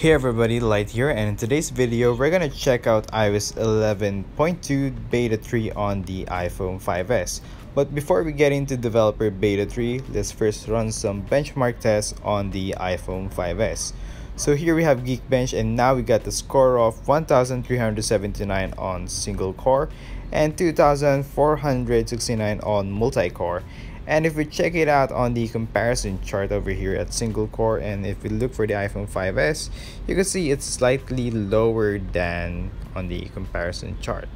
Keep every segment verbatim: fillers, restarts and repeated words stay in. Hey everybody, Light here, and in today's video we're gonna check out iOS eleven point two beta three on the iPhone five S. But before we get into developer beta three, let's first run some benchmark tests on the iPhone five S. So here we have Geekbench, and now we got the score of one thousand three hundred seventy-nine on single core and two thousand four hundred sixty-nine on multi-core. And if we check it out on the comparison chart over here at single core, and if we look for the iPhone five S, you can see it's slightly lower than on the comparison chart.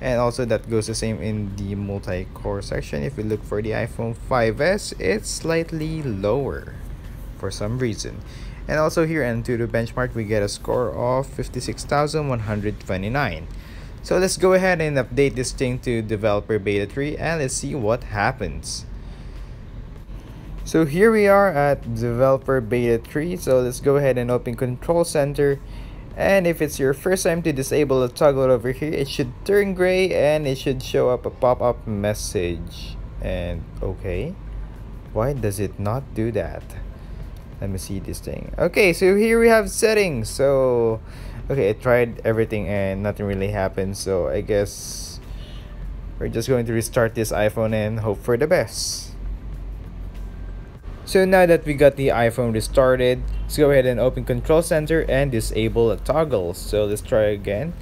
And also that goes the same in the multi-core section. If we look for the iPhone five S, it's slightly lower for some reason. And also here in AnTuTu Benchmark, we get a score of fifty-six thousand one hundred twenty-nine. So let's go ahead and update this thing to developer beta three, and let's see what happens. So here we are at developer beta three, so let's go ahead and open Control Center, and if it's your first time to disable the toggle over here, it should turn gray and it should show up a pop-up message. And okay, why does it not do that? Let me see this thing. Okay, so here we have settings. So okay, I tried everything and nothing really happened, so I guess we're just going to restart this iPhone and hope for the best. So now that we got the iPhone restarted, let's go ahead and open Control Center and disable the toggles. So let's try again.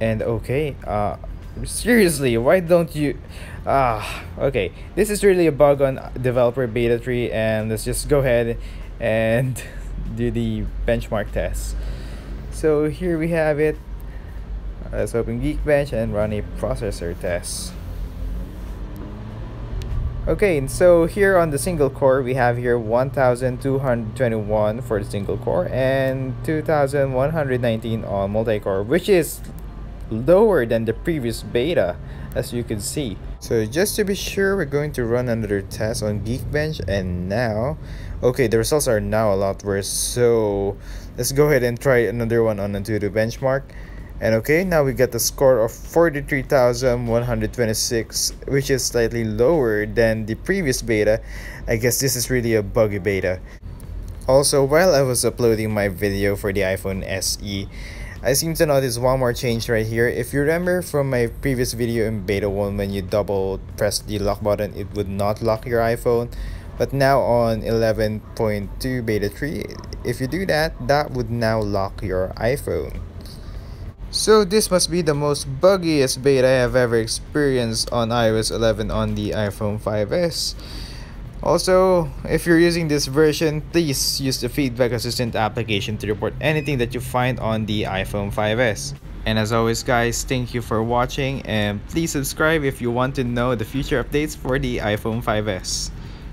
And okay, uh, seriously, why don't you... Ah, okay. This is really a bug on developer beta three, and let's just go ahead and do the benchmark test. So here we have it. Let's open Geekbench and run a processor test. Okay, and so here on the single core, we have here one thousand two hundred twenty-one for the single core and two thousand one hundred nineteen on multi-core, which is lower than the previous beta, as you can see. So just to be sure, we're going to run another test on Geekbench, and now, okay, the results are now a lot worse. So let's go ahead and try another one on AnTuTu Benchmark. And okay, now we got the score of forty-three thousand one hundred twenty-six, which is slightly lower than the previous beta. I guess this is really a buggy beta. Also, while I was uploading my video for the iPhone S E, I seem to notice one more change right here. If you remember from my previous video in beta one, when you double press the lock button, it would not lock your iPhone. But now on eleven point two beta three, if you do that, that would now lock your iPhone. So this must be the most buggiest beta I have ever experienced on iOS eleven on the iPhone five S. Also, if you're using this version, please use the Feedback Assistant application to report anything that you find on the iPhone five S. And as always guys, thank you for watching, and please subscribe if you want to know the future updates for the iPhone five S.